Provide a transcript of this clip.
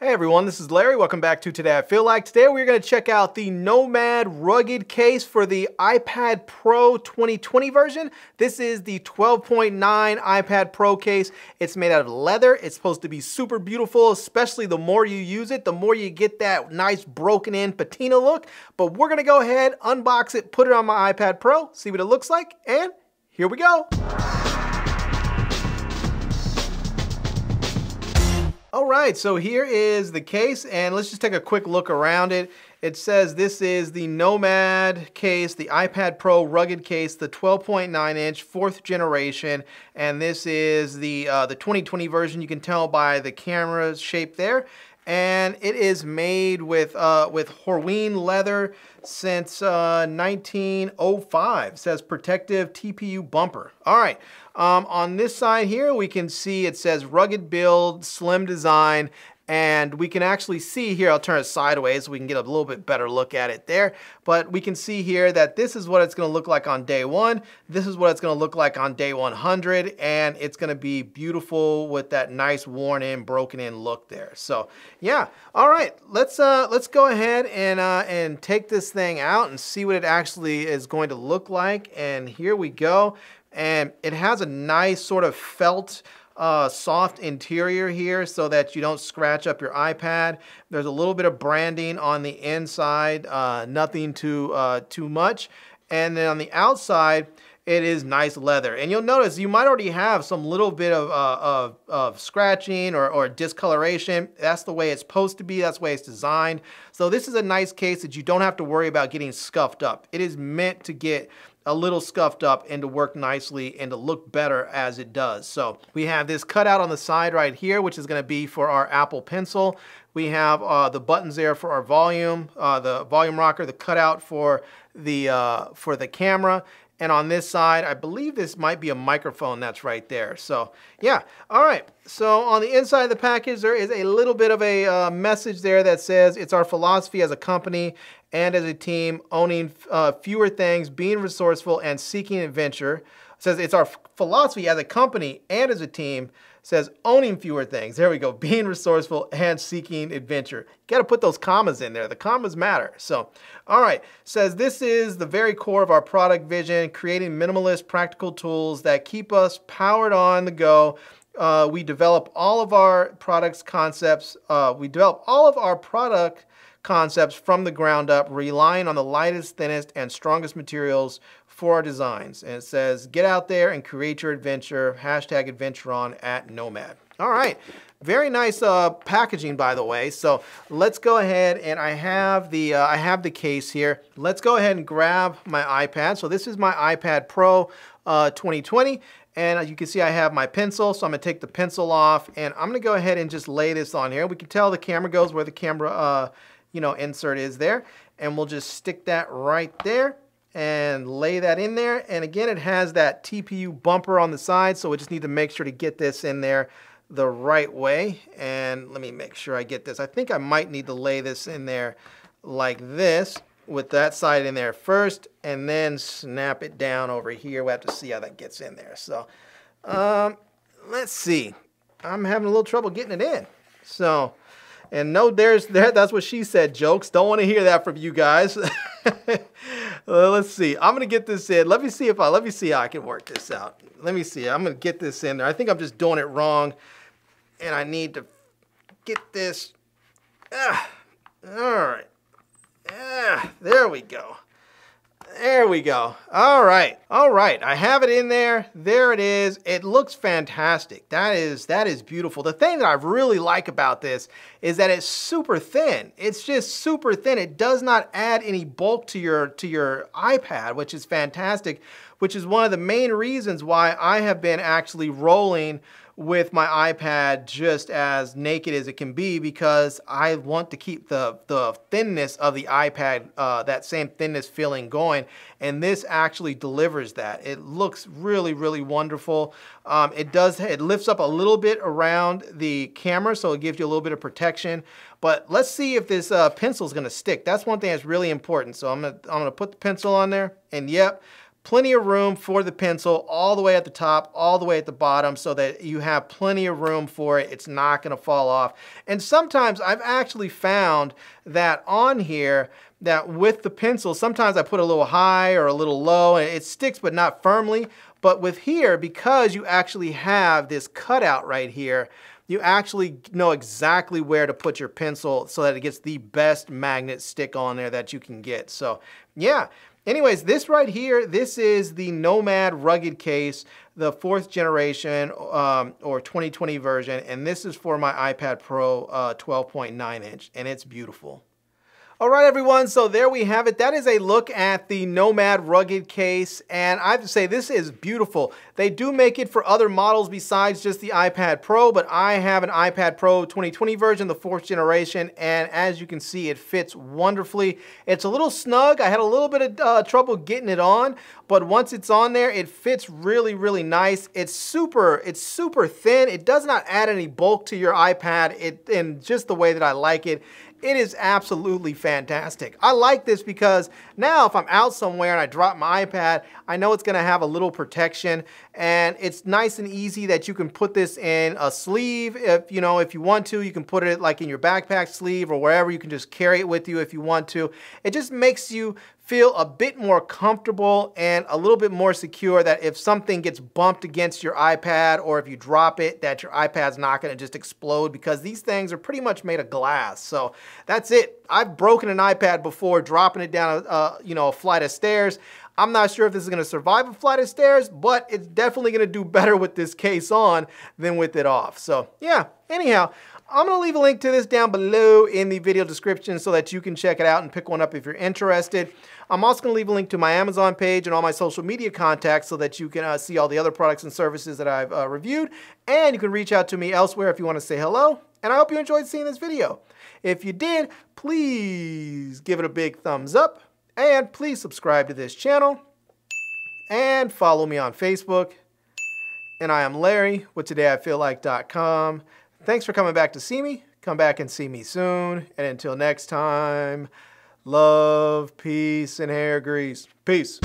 Hey everyone, this is Larry. Welcome back to Today I Feel Like. Today we're going to check out the Nomad rugged case for the iPad Pro 2020 version. This is the 12.9 iPad Pro case. It's made out of leather. It's supposed to be super beautiful, especially the more you use it, the more you get that nice broken in patina look. But we're going to go ahead, unbox it, put it on my iPad Pro, see what it looks like, and here we go. All right, so here is the case, and let's just take a quick look around it. It says this is the Nomad case, the iPad Pro rugged case, the 12.9-inch, 4th generation, and this is the 2020 version. You can tell by the camera shape there. And it is made with Horween leather since 1905. It says protective TPU bumper. All right, on this side here, we can see it says rugged build, slim design, and we can actually see here, I'll turn it sideways so we can get a little bit better look at it there, but we can see here that this is what it's gonna look like on day one, this is what it's gonna look like on day 100, and it's gonna be beautiful with that nice worn in, broken in look there. So yeah, all right, let's go ahead and take this thing out and see what it actually is going to look like, and here we go. And it has a nice sort of felt, soft interior here so that you don't scratch up your iPad. There's a little bit of branding on the inside, nothing too much. And then on the outside, it is nice leather. And you'll notice you might already have some little bit of scratching or discoloration. That's the way it's supposed to be. That's the way it's designed. So this is a nice case that you don't have to worry about getting scuffed up. It is meant to get a little scuffed up and to work nicely and to look better as it does. So we have this cutout on the side right here, which is gonna be for our Apple Pencil. We have the buttons there for our volume, the volume rocker, the cutout for the camera. And on this side, I believe this might be a microphone that's right there. So yeah, all right. So on the inside of the package, there is a little bit of a message there that says, it's our philosophy as a company and as a team, owning fewer things, being resourceful, and seeking adventure. It says it's our philosophy as a company and as a team, says owning fewer things. There we go, being resourceful and seeking adventure. You gotta put those commas in there. The commas matter. So, all right, says this is the very core of our product vision, creating minimalist practical tools that keep us powered on the go. We develop all of our products concepts. We develop all of our product concepts from the ground up, relying on the lightest, thinnest, and strongest materials for our designs. And it says, get out there and create your adventure, #AdventureOn@Nomad. All right, very nice packaging, by the way. So let's go ahead, and I have the case here. Let's go ahead and grab my iPad. So this is my iPad Pro 2020. And as you can see, I have my pencil, so I'm gonna take the pencil off, and I'm gonna go ahead and just lay this on here. We can tell the camera goes where the camera you know, insert is there, and we'll just stick that right there and lay that in there. And again, it has that TPU bumper on the side, so we just need to make sure to get this in there the right way. And let me make sure I get this. I think I might need to lay this in there like this, with that side in there first, and then snap it down over here. We'll have to see how that gets in there. So let's see. I'm having a little trouble getting it in. So, and no, there's that. That's what she said, jokes. Don't want to hear that from you guys. Well, let's see. I'm gonna get this in. Let me see if let me see how I can work this out. Let me see. I'm gonna get this in there. I think I'm just doing it wrong, and I need to get this. All right. There we go. There we go. All right. All right. I have it in there. There it is. It looks fantastic. That is beautiful. The thing that I really like about this is that it's super thin. It's just super thin. It does not add any bulk to your iPad, which is fantastic, which is one of the main reasons why I have been actually rolling with my iPad just as naked as it can be, because I want to keep the thinness of the iPad, that same thinness feeling going, and this actually delivers that. It looks really, really wonderful. It lifts up a little bit around the camera, so it gives you a little bit of protection, but let's see if this pencil is gonna stick. That's one thing that's really important, so I'm gonna put the pencil on there, and yep, Plenty of room for the pencil all the way at the top, all the way at the bottom, so that you have plenty of room for it. It's not going to fall off. And sometimes I've actually found that on here, that with the pencil, sometimes I put a little high or a little low and it sticks, but not firmly. But with here, because you actually have this cutout right here, you actually know exactly where to put your pencil so that it gets the best magnet stick on there that you can get. So yeah. Anyways, this right here, this is the Nomad Rugged Case, the 4th generation or 2020 version, and this is for my iPad Pro 12.9 inch, and it's beautiful. All right, everyone, so there we have it. That is a look at the Nomad Rugged Case, and I have to say, this is beautiful. They do make it for other models besides just the iPad Pro, but I have an iPad Pro 2020 version, the 4th generation, and as you can see, it fits wonderfully. It's a little snug. I had a little bit of trouble getting it on, but once it's on there, it fits really, really nice. It's super thin. It does not add any bulk to your iPad, in just the way that I like it. It is absolutely fantastic. I like this because now if I'm out somewhere and I drop my iPad, I know it's gonna have a little protection, and it's nice and easy that you can put this in a sleeve. If you know, if you want to, you can put it like in your backpack sleeve or wherever. You can just carry it with you if you want to. It just makes you feel a bit more comfortable and a little bit more secure that if something gets bumped against your iPad or if you drop it, that your iPad's not gonna just explode, because these things are pretty much made of glass. So that's it. I've broken an iPad before dropping it down a flight of stairs. I'm not sure if this is gonna survive a flight of stairs, but it's definitely gonna do better with this case on than with it off. So yeah, anyhow, I'm gonna leave a link to this down below in the video description so that you can check it out and pick one up if you're interested. I'm also gonna leave a link to my Amazon page and all my social media contacts so that you can see all the other products and services that I've reviewed, and you can reach out to me elsewhere if you wanna say hello. And I hope you enjoyed seeing this video. If you did, please give it a big thumbs up, and please subscribe to this channel and follow me on Facebook. And I am Larry with TodayIFeelLike.com. Thanks for coming back to see me. Come back and see me soon. And until next time, love, peace, and hair grease. Peace.